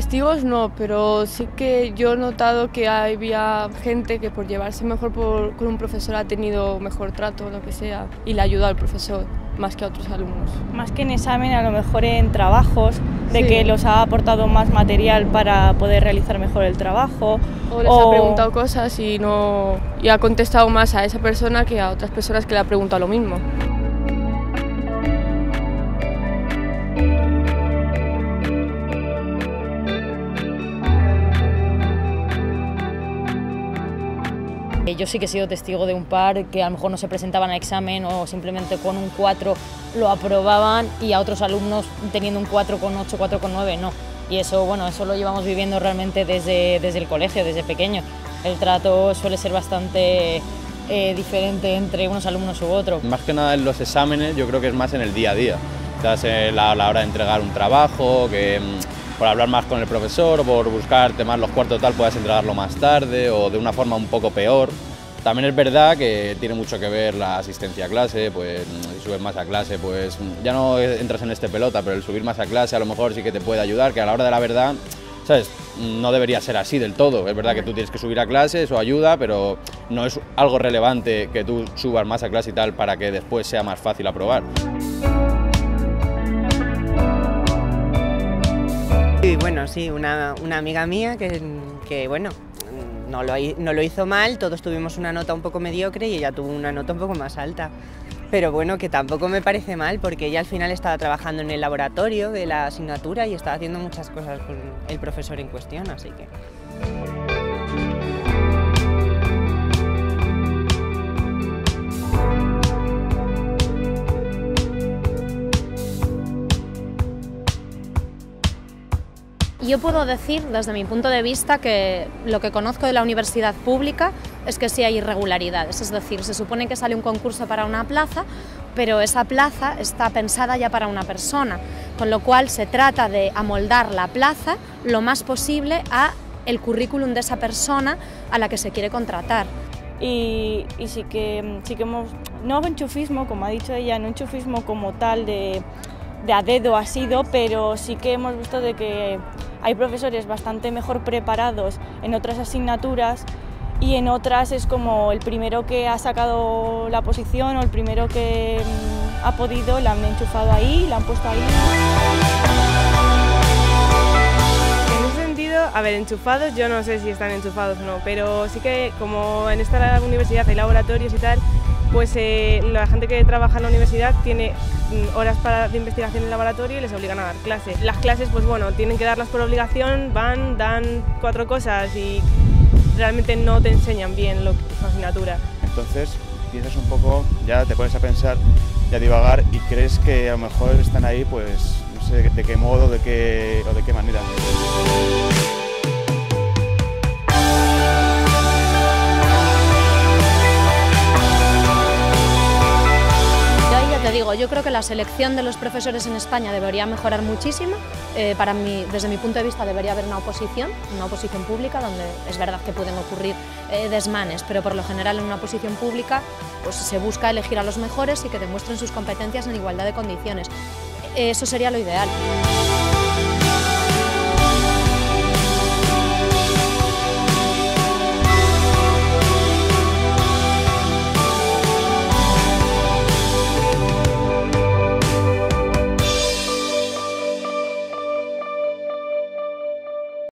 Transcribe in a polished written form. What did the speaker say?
testigos no, pero sí que yo he notado que había gente que por llevarse mejor con un profesor ha tenido mejor trato o lo que sea y le ayuda al profesor más que a otros alumnos. Más que en examen, a lo mejor en trabajos, de que los ha aportado más material para poder realizar mejor el trabajo. O les ha preguntado cosas y ha contestado más a esa persona que a otras personas que le ha preguntado lo mismo. Yo sí que he sido testigo de un par que a lo mejor no se presentaban al examen o simplemente con un 4 lo aprobaban y a otros alumnos teniendo un 4,8, 4,9, no. Y eso, bueno, eso lo llevamos viviendo realmente desde el colegio, desde pequeño. El trato suele ser bastante diferente entre unos alumnos u otros. Más que nada en los exámenes, yo creo que es más en el día a día. O sea, a la hora de entregar un trabajo, que por hablar más con el profesor, por buscarte más los cuartos tal, puedas entregarlo más tarde o de una forma un poco peor. También es verdad que tiene mucho que ver la asistencia a clase, pues si subes más a clase, pues ya no entras en este pelota, pero el subir más a clase a lo mejor sí que te puede ayudar, que a la hora de la verdad, ¿sabes? No debería ser así del todo. Es verdad que tú tienes que subir a clase, eso ayuda, pero no es algo relevante que tú subas más a clase y tal para que después sea más fácil aprobar. Y bueno, sí, una amiga mía que bueno, no lo hizo mal, todos tuvimos una nota un poco mediocre y ella tuvo una nota un poco más alta. Pero bueno, que tampoco me parece mal, porque ella al final estaba trabajando en el laboratorio de la asignatura y estaba haciendo muchas cosas con el profesor en cuestión, así que... Yo puedo decir, desde mi punto de vista, que lo que conozco de la universidad pública es que sí hay irregularidades, es decir, se supone que sale un concurso para una plaza, pero esa plaza está pensada ya para una persona, con lo cual se trata de amoldar la plaza lo más posible a el currículum de esa persona a la que se quiere contratar. Y sí que no enchufismo, como ha dicho ella, no enchufismo como tal de a dedo ha sido, pero sí que hemos visto de que hay profesores bastante mejor preparados en otras asignaturas y en otras es como el primero que ha sacado la posición o el primero que ha podido, la han enchufado ahí, la han puesto ahí. En ese sentido, a ver, enchufados, yo no sé si están enchufados o no, pero sí que como en esta universidad hay laboratorios y tal, pues la gente que trabaja en la universidad tiene horas de investigación en el laboratorio y les obligan a dar clases. Las clases, pues bueno, tienen que darlas por obligación, van, dan 4 cosas y realmente no te enseñan bien lo que es la asignatura. Entonces piensas un poco, ya te pones a pensar y a divagar y crees que a lo mejor están ahí, pues no sé de qué modo o de qué manera. Yo creo que la selección de los profesores en España debería mejorar muchísimo. Desde mi punto de vista debería haber una oposición pública, donde es verdad que pueden ocurrir desmanes, pero por lo general en una oposición pública pues, se busca elegir a los mejores y que demuestren sus competencias en igualdad de condiciones. Eso sería lo ideal.